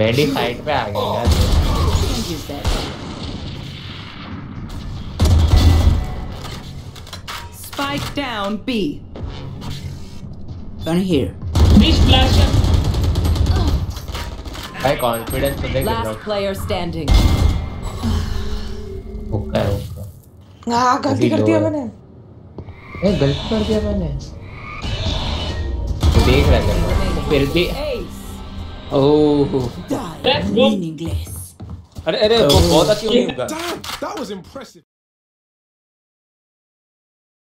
मेरी साइड पे आ गया यार। Spike down B. Turn here. This flash. भाई कॉन्फिडेंस तो देख लो। Last player standing. Okay okay. हाँ गलती कर दिया मैंने। ये गलती कर दिया मैंने। देख रहा था फिर भी। Oh that's meaningless. अरे अरे बहुत अच्छी हुई उनका।